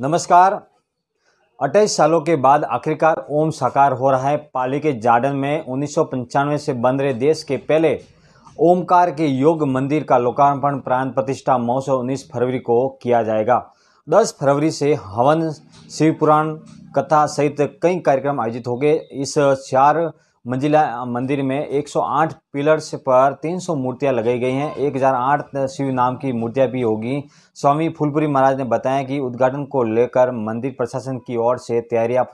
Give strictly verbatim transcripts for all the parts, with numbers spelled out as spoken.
नमस्कार। अट्ठाईस सालों के बाद आखिरकार ओम साकार हो रहा है। पाली के जार्डन में उन्नीस सौ पंचानवे से बन रहे देश के पहले ओमकार के योग मंदिर का लोकार्पण प्राण प्रतिष्ठा महोत्सव उन्नीस फरवरी को किया जाएगा। दस फरवरी से हवन, शिव पुराण कथा सहित कई कार्यक्रम आयोजित होंगे। इस चार मंजिला मंदिर में एक सौ आठ पिलर्स पर तीन सौ मूर्तियां लगाई गई हैं। एक हज़ार आठ शिव नाम की मूर्तियां भी होगी। स्वामी फुलपुरी महाराज ने बताया कि उद्घाटन को लेकर मंदिर प्रशासन की ओर से तैयारियां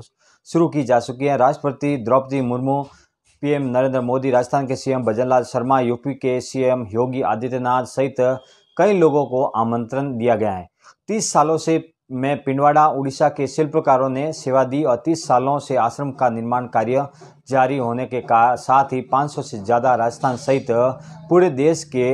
शुरू की जा चुकी हैं। राष्ट्रपति द्रौपदी मुर्मू, पीएम नरेंद्र मोदी, राजस्थान के सीएम भजनलाल शर्मा, यूपी के सीएम योगी आदित्यनाथ सहित कई लोगों को आमंत्रण दिया गया है। तीस सालों से में पिंडवाड़ा उड़ीसा के शिल्पकारों ने सेवा दी और तीस सालों से आश्रम का निर्माण कार्य जारी होने के साथ ही पाँच सौ से ज़्यादा राजस्थान सहित पूरे देश के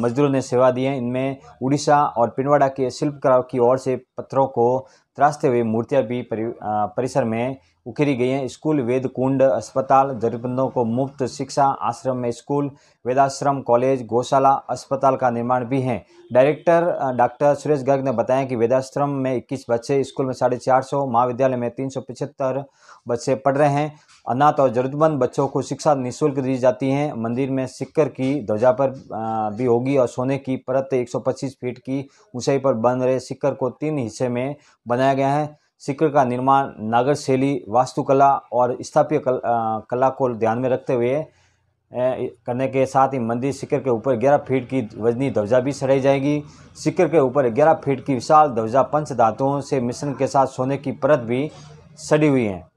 मजदूरों ने सेवा दी है। इनमें उड़ीसा और पिंडवाड़ा के शिल्पकारों की ओर से पत्थरों को तराशते हुए मूर्तियां भी परिसर में उकेरी गई हैं। स्कूल, वेद कुंड, अस्पताल, जरूरतमंदों को मुफ्त शिक्षा, आश्रम में स्कूल, वेदाश्रम, कॉलेज, गौशाला, अस्पताल का निर्माण भी है। डायरेक्टर डॉक्टर सुरेश गर्ग ने बताया कि वेदाश्रम में इक्कीस बच्चे, स्कूल में साढ़े चार सौ, महाविद्यालय में तीन सौ पचहत्तर बच्चे पढ़ रहे हैं। अनाथ और जरूरतमंद बच्चों को शिक्षा निःशुल्क दी जाती है। मंदिर में सिक्कर की ध्वजा पर भी होगी और सोने की परत एक सौ पच्चीस फीट की ऊंचाई पर बन रहे सिक्कर को तीन हिस्से में बनाया गया है। सिक्कर का निर्माण नागर शैली, वास्तुकला और स्थापीय कल, कला को ध्यान में रखते हुए करने के साथ ही मंदिर सिक्कर के ऊपर ग्यारह फीट की वजनी ध्वजा भी सड़ाई जाएगी। सिक्कर के ऊपर ग्यारह फीट की विशाल ध्वजा पंच धातुओं से मिश्रण के साथ सोने की परत भी सड़ी हुई है।